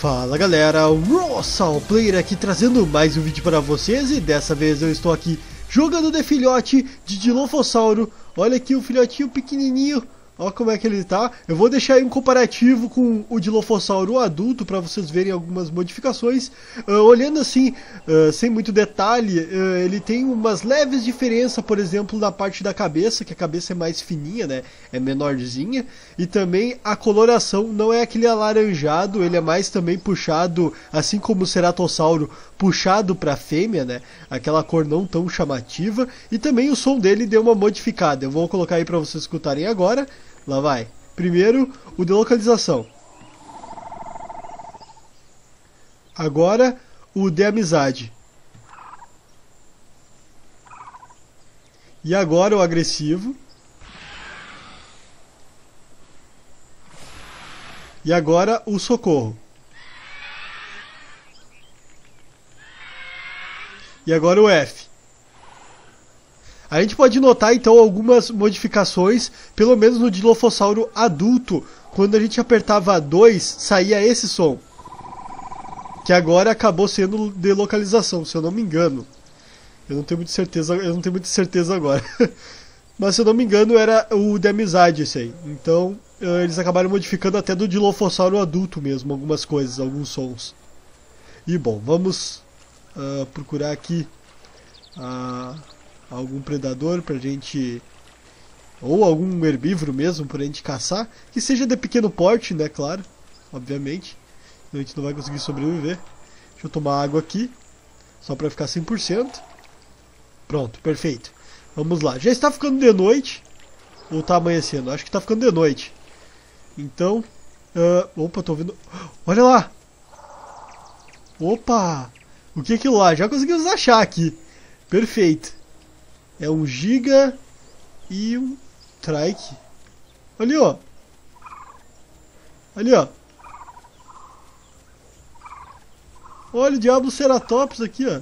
Fala galera, o RohsalPlayer aqui trazendo mais um vídeo para vocês, e dessa vez eu estou aqui jogando de filhote de Dilophosauro. Olha aqui o filhotinho pequenininho, olha como é que ele tá. Eu vou deixar aí um comparativo com o Dilophosauro adulto para vocês verem algumas modificações. Olhando assim, sem muito detalhe, ele tem umas leves diferenças, por exemplo, na parte da cabeça, que a cabeça é mais fininha, né? É menorzinha. E também a coloração não é aquele alaranjado, ele é mais também puxado, assim como o Ceratossauro, puxado para fêmea, né? Aquela cor não tão chamativa. E também o som dele deu uma modificada. Eu vou colocar aí para vocês escutarem agora. Lá vai. Primeiro, o de localização. Agora, o de amizade. E agora o agressivo. E agora o socorro. E agora o F. A gente pode notar então algumas modificações, pelo menos no Dilophosauro adulto. Quando a gente apertava 2, saía esse som, que agora acabou sendo de localização, se eu não me engano. Eu não tenho muita certeza agora. Mas se eu não me engano era o de amizade esse aí. Então eles acabaram modificando até do Dilophosauro adulto mesmo, algumas coisas, alguns sons. E bom, vamos procurar aqui algum predador pra gente, ou algum herbívoro mesmo pra gente caçar, que seja de pequeno porte, né, claro, obviamente, a gente não vai conseguir sobreviver. Deixa eu tomar água aqui, só pra ficar 100%, pronto, perfeito, vamos lá. Já está ficando de noite, ou tá amanhecendo? Acho que tá ficando de noite, então, opa, tô ouvindo, olha lá, opa, o que é aquilo lá? Já conseguimos achar aqui, perfeito. É um Giga e um Trike. Ali, ó. Ali, ó. Olha o Diabloceratops aqui, ó.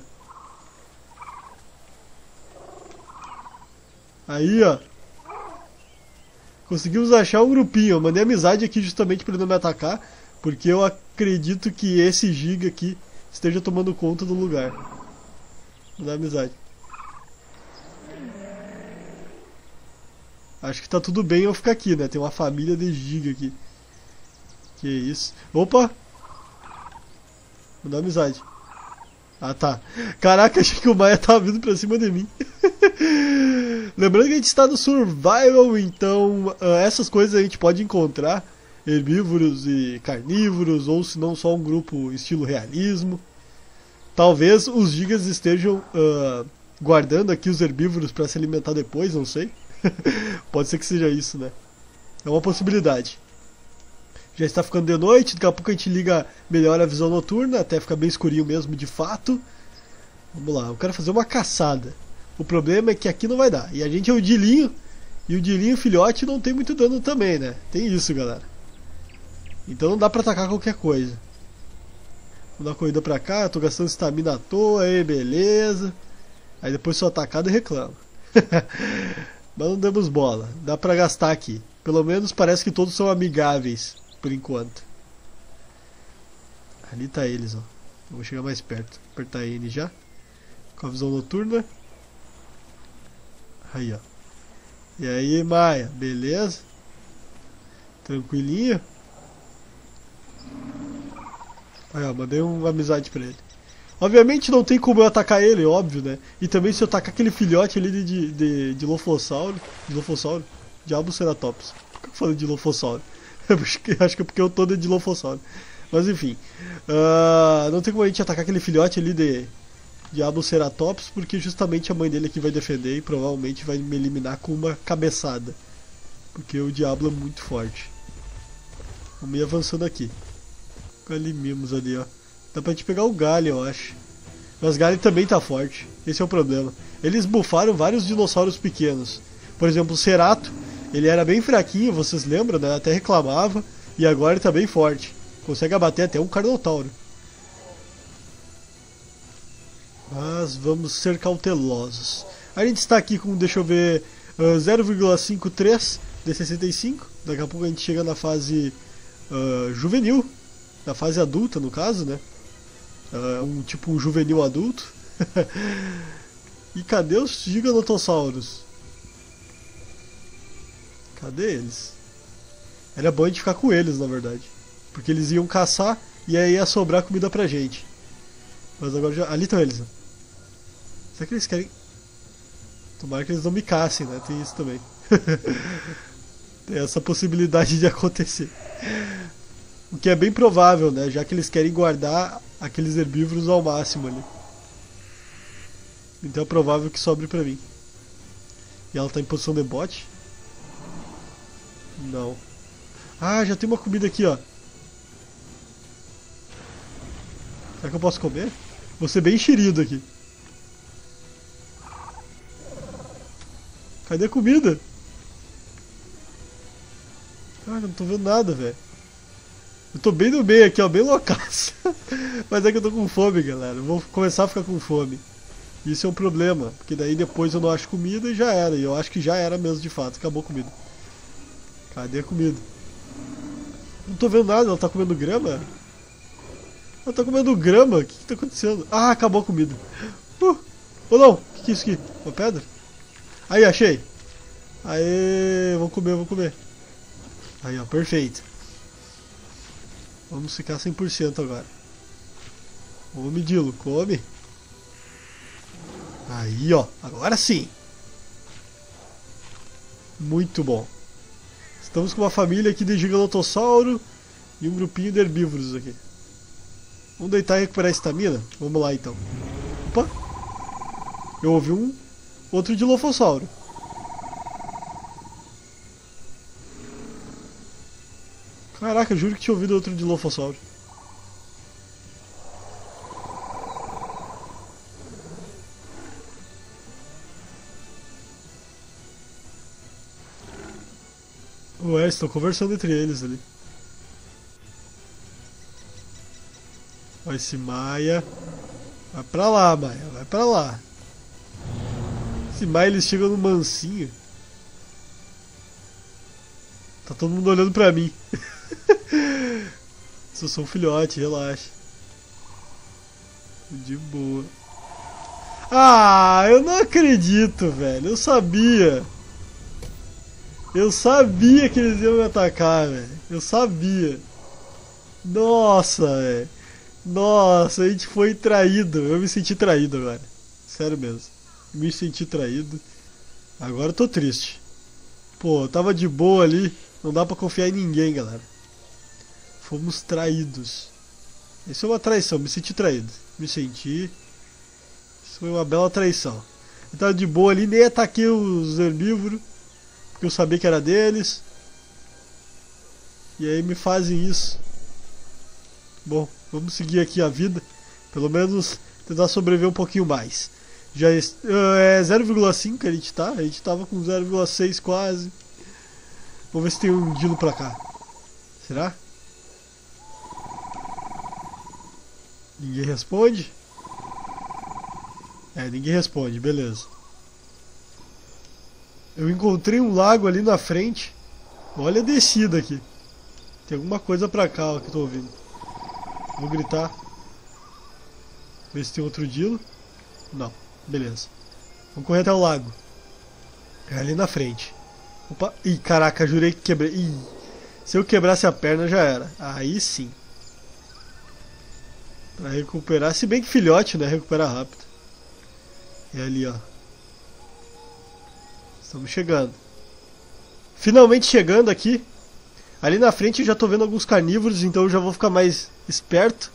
Aí, ó. Conseguimos achar um grupinho. Eu mandei amizade aqui justamente para ele não me atacar, porque eu acredito que esse Giga aqui esteja tomando conta do lugar. Vou dar amizade. Acho que tá tudo bem eu ficar aqui, né? Tem uma família de Giga aqui. Que isso? Opa! Vou dar amizade. Ah, tá. Caraca, achei que o Maia tava vindo pra cima de mim. Lembrando que a gente está no survival, então essas coisas a gente pode encontrar. Herbívoros e carnívoros, ou se não só um grupo estilo realismo. Talvez os Gigas estejam guardando aqui os herbívoros pra se alimentar depois, não sei. Pode ser que seja isso, né? É uma possibilidade. Já está ficando de noite, daqui a pouco a gente liga melhor a visão noturna, até ficar bem escurinho mesmo de fato. Vamos lá, eu quero fazer uma caçada. O problema é que aqui não vai dar. E a gente é o dilinho, e o dilinho filhote não tem muito dano também, né? Tem isso, galera. Então não dá pra atacar qualquer coisa. Vou dar uma corrida pra cá, eu tô gastando estamina à toa, aí beleza. Aí depois sou atacado e reclamo. Mas não damos bola, dá pra gastar aqui. Pelo menos parece que todos são amigáveis, por enquanto. Ali tá eles, ó. Vou chegar mais perto, apertar N já. Com a visão noturna. Aí, ó. E aí, Maia, beleza? Tranquilinho. Aí, ó, mandei uma amizade pra ele. Obviamente não tem como eu atacar ele, óbvio, né? E também se eu atacar aquele filhote ali de Dilophosauro? Diabloceratops. Por que eu falo de Dilophosauro? Acho que é porque eu tô de Dilophosauro. Mas enfim. Não tem como a gente atacar aquele filhote ali de Diabloceratops, porque justamente a mãe dele aqui vai defender e provavelmente vai me eliminar com uma cabeçada. Porque o Diablo é muito forte. Vamos ir avançando aqui. Galimimos ali, ó. Dá pra gente pegar o Galho, eu acho. Mas Galho também tá forte. Esse é o problema. Eles bufaram vários dinossauros pequenos. Por exemplo, o Cerato. Ele era bem fraquinho, vocês lembram, né? Até reclamava. E agora ele tá bem forte. Consegue abater até um Carnotauro. Mas vamos ser cautelosos. A gente está aqui com, deixa eu ver, 0,53 de 65. Daqui a pouco a gente chega na fase juvenil. na fase adulta, no caso, né? Tipo um juvenil adulto. E cadê os Giganotossauros? Cadê eles? Era bom a gente ficar com eles, na verdade. Porque eles iam caçar e aí ia sobrar comida pra gente. Mas agora já... Ali estão eles, né? Será que eles querem... Tomara que eles não me caçem, né? Tem isso também. Tem essa possibilidade de acontecer. O que é bem provável, né? Já que eles querem guardar aqueles herbívoros ao máximo ali. Então é provável que sobre pra mim. E ela tá em posição de bote? Não. Ah, já tem uma comida aqui, ó. Será que eu posso comer? Vou ser bem enxerido aqui. Cadê a comida? Cara, não tô vendo nada, velho. Eu tô bem no meio aqui, ó, bem loucaço. Mas é que eu tô com fome, galera. Eu vou começar a ficar com fome. Isso é um problema, porque daí depois eu não acho comida e já era. E eu acho que já era mesmo, de fato. Acabou a comida. Cadê a comida? Não tô vendo nada, ela tá comendo grama? Ela tá comendo grama? O que que tá acontecendo? Ah, acabou a comida. Oh não, o que é isso aqui? Uma pedra? Aí, achei. Aê, vou comer, vou comer. Aí, ó, perfeito. Vamos ficar 100% agora. Come, Dilo, come. Aí, ó, agora sim. Muito bom. Estamos com uma família aqui de giganotossauro e um grupinho de herbívoros aqui. Vamos deitar e recuperar a estamina? Vamos lá então. Opa! Eu ouvi um outro dilophosauro. Caraca, eu juro que tinha ouvido outro dilophosauro. Ué, estão conversando entre eles ali. Ó, esse Maia. Vai pra lá, Maia, vai pra lá. Esse Maia, eles chegam no mansinho. Tá todo mundo olhando pra mim. Eu sou um filhote, relaxa. De boa. Ah, eu não acredito, velho. Eu sabia. Eu sabia que eles iam me atacar, velho. Eu sabia. Nossa, velho. Nossa, a gente foi traído. Eu me senti traído agora. Sério mesmo. Me senti traído. Agora eu tô triste. Pô, eu tava de boa ali. Não dá pra confiar em ninguém, galera. Fomos traídos. Isso é uma traição. Me senti traído. Me senti... Isso foi uma bela traição. Eu tava de boa ali. Nem ataquei os herbívoros. Porque eu sabia que era deles. E aí me fazem isso. Bom, vamos seguir aqui a vida. Pelo menos tentar sobreviver um pouquinho mais. Já é 0,5 que a gente tá. A gente tava com 0,6 quase. Vamos ver se tem um dilo pra cá. Será? Ninguém responde? É, ninguém responde, beleza. Eu encontrei um lago ali na frente. Olha a descida aqui. Tem alguma coisa pra cá, ó, que eu tô ouvindo. Vou gritar. Ver se tem outro dilo. Não, beleza. Vamos correr até o lago. É ali na frente. Opa, ih, caraca, jurei que quebrei. Ih, se eu quebrasse a perna já era. Aí sim. Pra recuperar, se bem que filhote, né, recupera rápido. É ali, ó. Estamos chegando. Finalmente chegando aqui. Ali na frente eu já tô vendo alguns carnívoros, então eu já vou ficar mais esperto.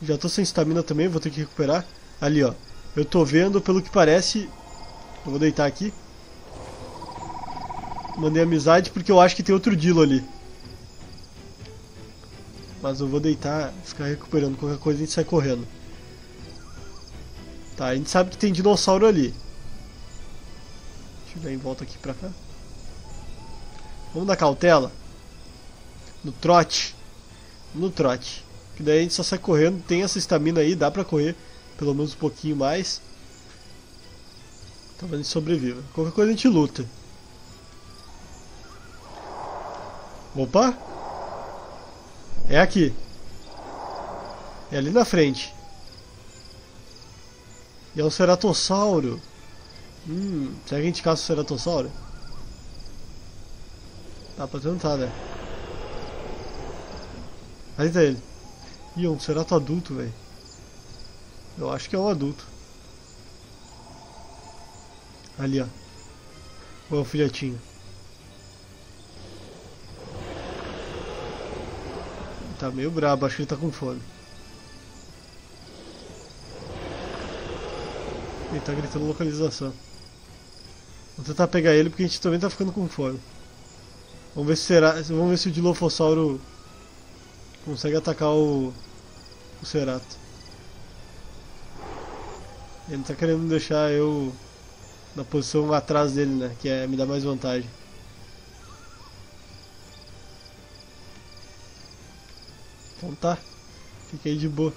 Já tô sem estamina também, vou ter que recuperar. Ali, ó. Eu tô vendo, pelo que parece... Eu vou deitar aqui. Mandei amizade porque eu acho que tem outro dilo ali. Mas eu vou deitar, ficar recuperando. Qualquer coisa a gente sai correndo. Tá, a gente sabe que tem dinossauro ali. Deixa eu dar em volta aqui pra cá. Vamos na cautela. No trote. No trote. Que daí a gente só sai correndo. Tem essa estamina aí, dá pra correr. Pelo menos um pouquinho mais. Talvez a gente sobreviva. Qualquer coisa a gente luta. Opa! É aqui. É ali na frente. E é o ceratossauro. Será que a gente caça o ceratossauro? Dá pra tentar, né? Aí tá ele. Ih, é um cerato adulto, velho. Eu acho que é um adulto. Ali, ó. Ou é um filhotinho? Tá meio brabo, acho que ele tá com fome. Ele tá gritando localização. Vou tentar pegar ele porque a gente também tá ficando com fome. Vamos ver se será. Vamos ver se o Dilophosaurus consegue atacar o Cerato. Ele tá querendo deixar eu na posição atrás dele, né? Que é me dar mais vantagem. Então tá. Fica aí de boa.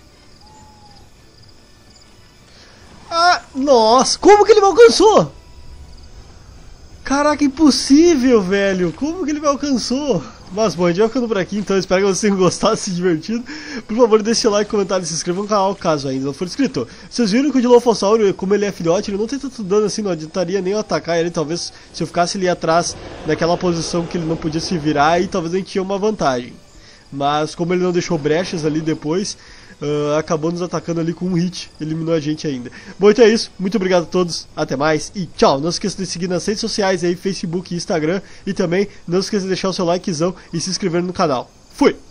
Ah, nossa! Como que ele me alcançou? Caraca, impossível, velho! Como que ele me alcançou? Mas bom, a gente vai ficando por aqui, então espero que vocês tenham gostado, se divertido. Por favor, deixe like, comentário e se inscreva no canal, caso ainda não for inscrito. Vocês viram que o Dilophosaurus, como ele é filhote, ele não tem tanto dano assim, não adiantaria nem eu atacar ele. Talvez se eu ficasse ali atrás, naquela posição que ele não podia se virar, aí talvez a gente tinha uma vantagem. Mas como ele não deixou brechas ali depois, acabou nos atacando ali com um hit, eliminou a gente ainda. Bom, então é isso, muito obrigado a todos, até mais e tchau. Não se esqueça de seguir nas redes sociais aí, Facebook e Instagram, e também não se esqueça de deixar o seu likezão e se inscrever no canal. Fui!